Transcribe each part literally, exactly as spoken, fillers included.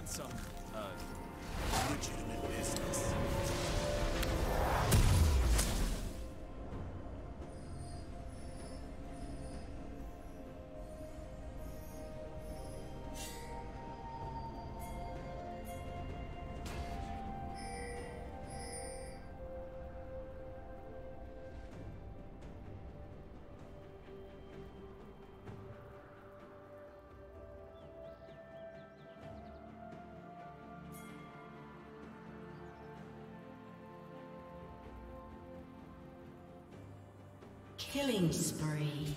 on some uh, legitimate business. Killing spree.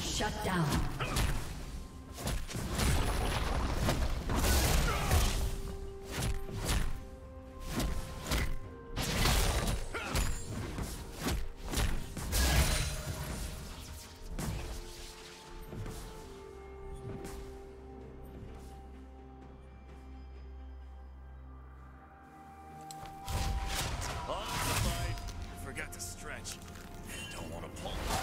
Shut down. Forgot to stretch. Don't want to pull on.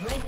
Red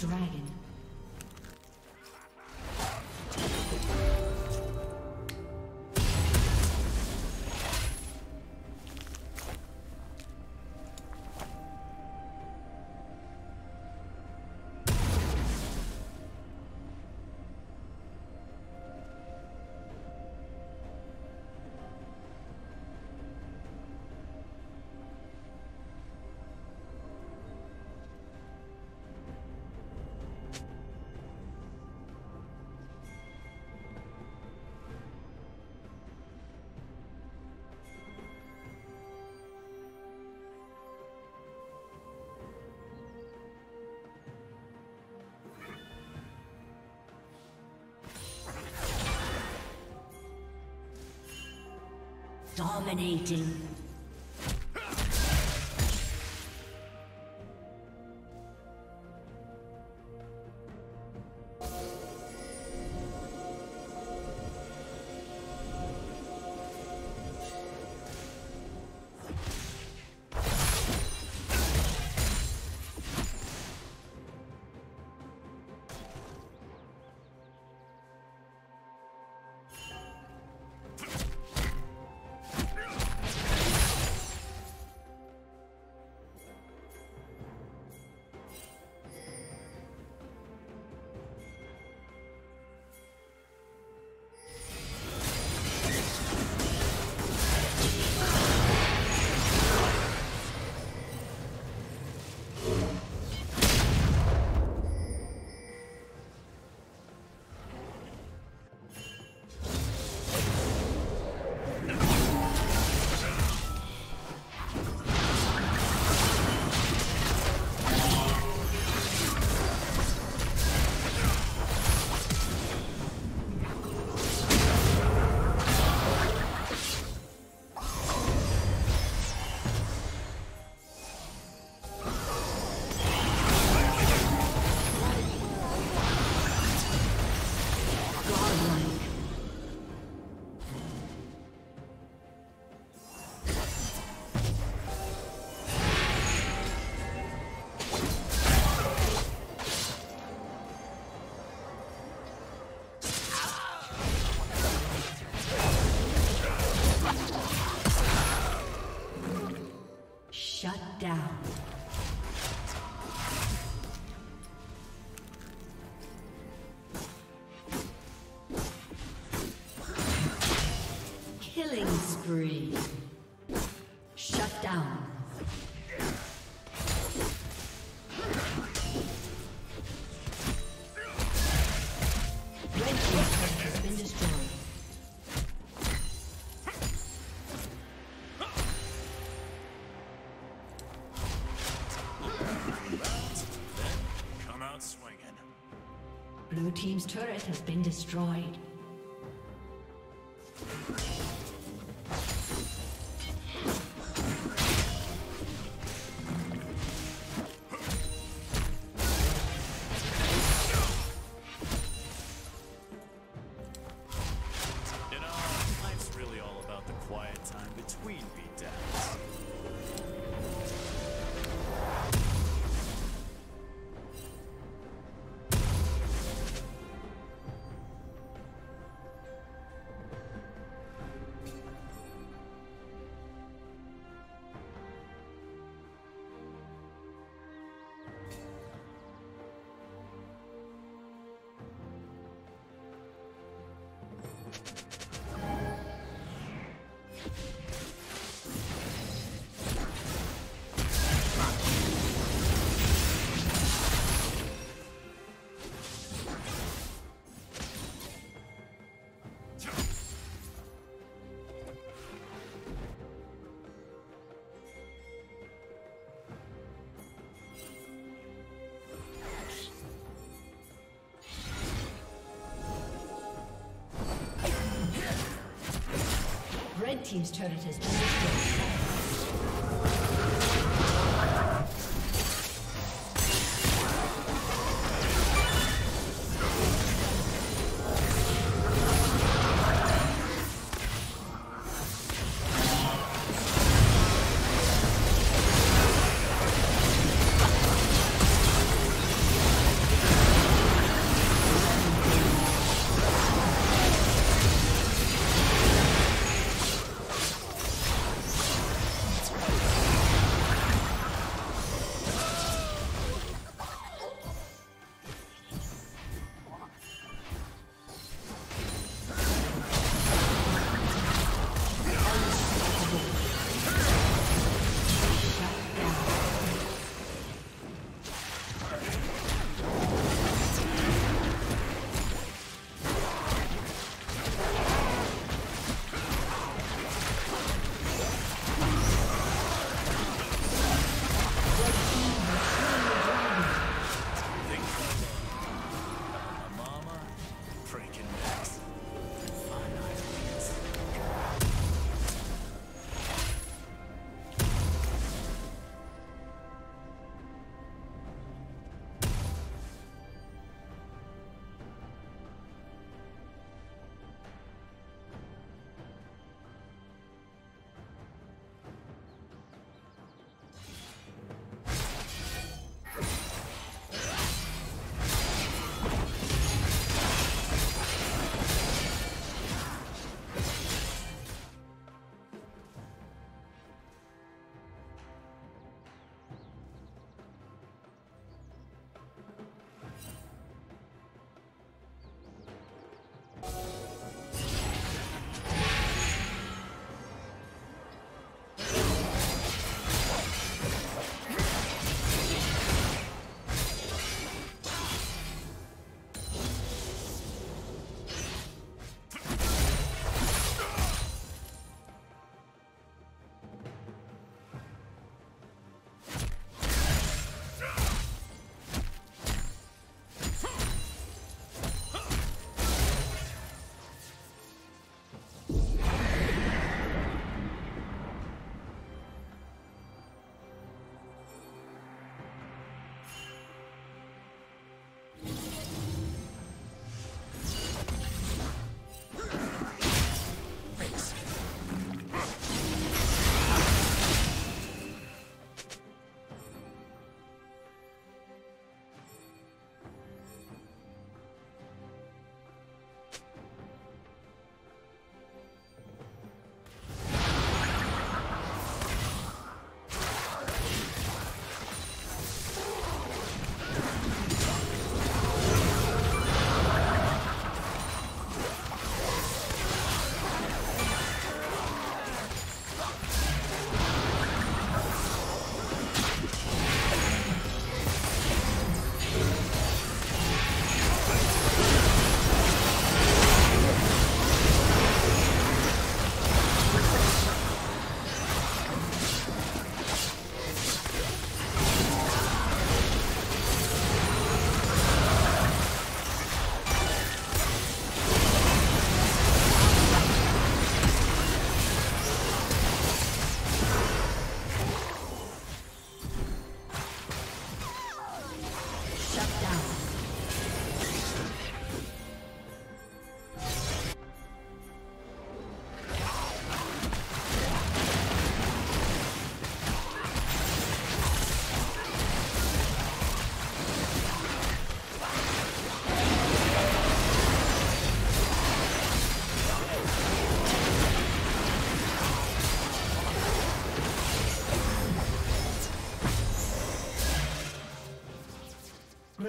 Dragon. Dominating. Killing spree. Shut down. Blue team's turret has been destroyed. Red team's turret has been destroyed.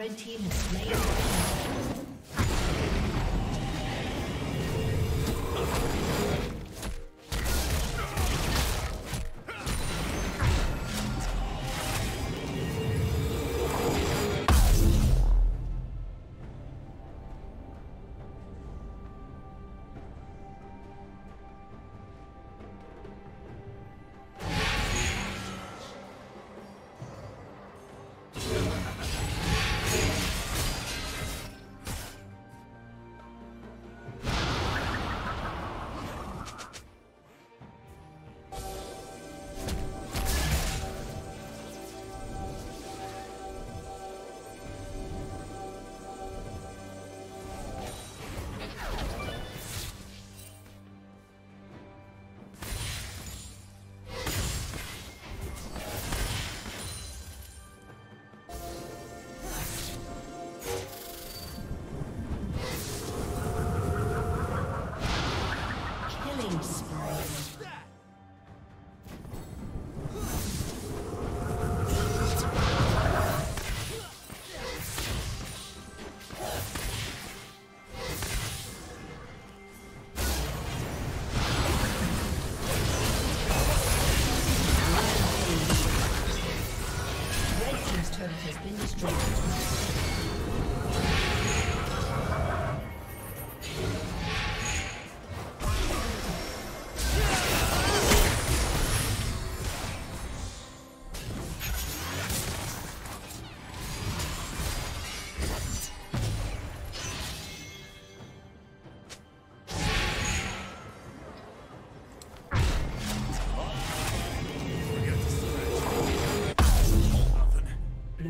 Red team has slain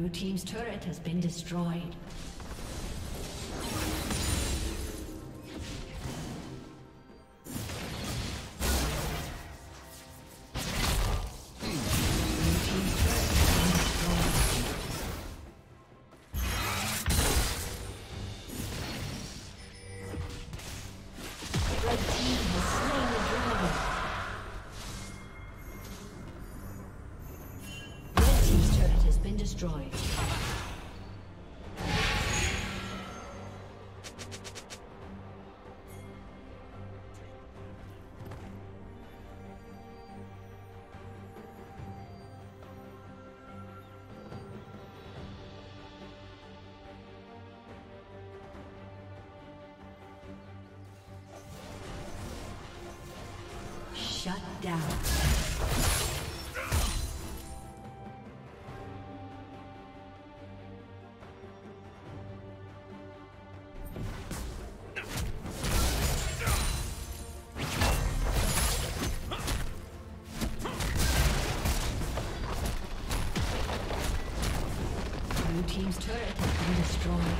the team's turret has been destroyed. Shut down. Blue team's turret has been destroyed.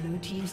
Blue team's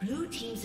Blue team's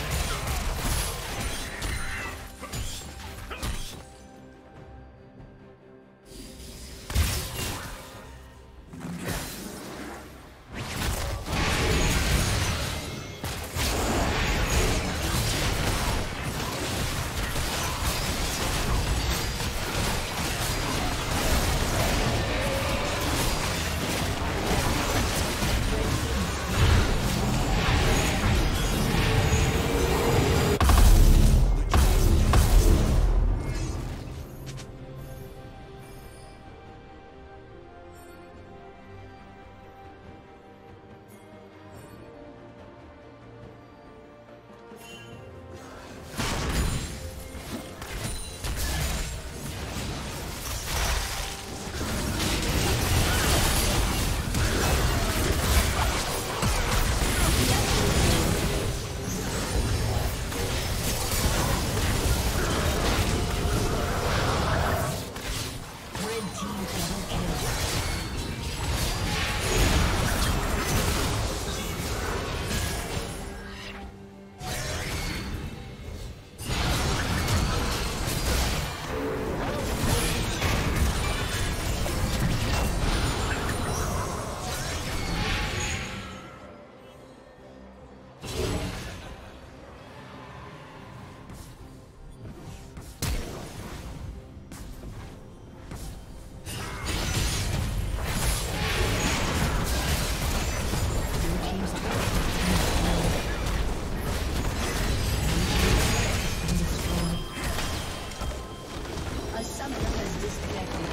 Disconnected.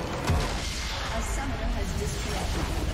A summoner has disconnected.